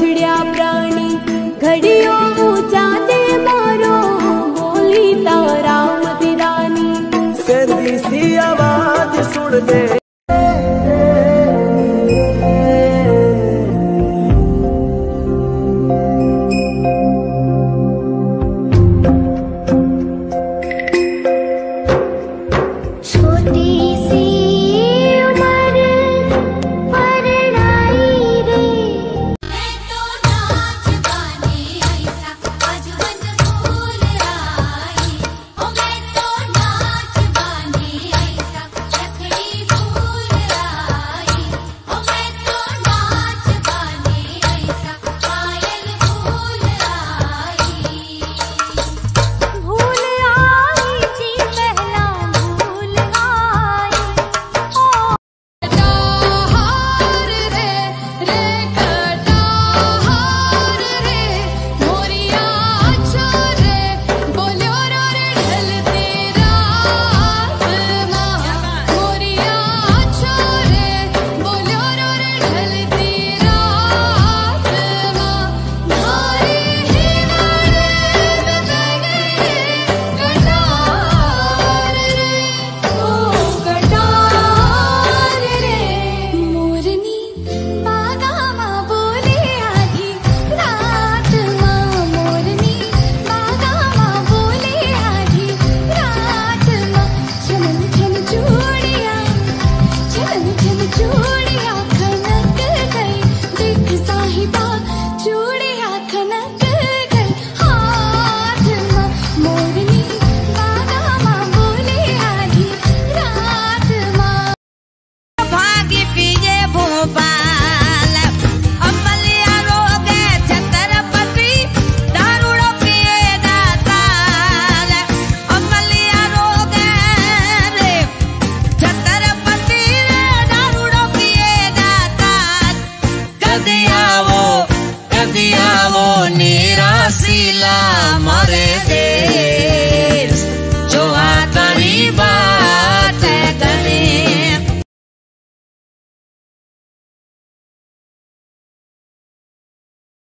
बिछड़िया।